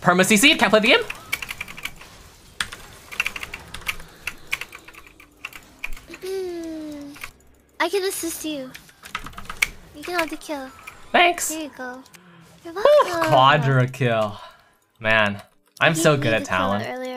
Perma CC, can't play the game. I can assist you. You can hold the kill. Thanks. Here you go. You're welcome. Quadra kill. Man, I'm so good at Talon.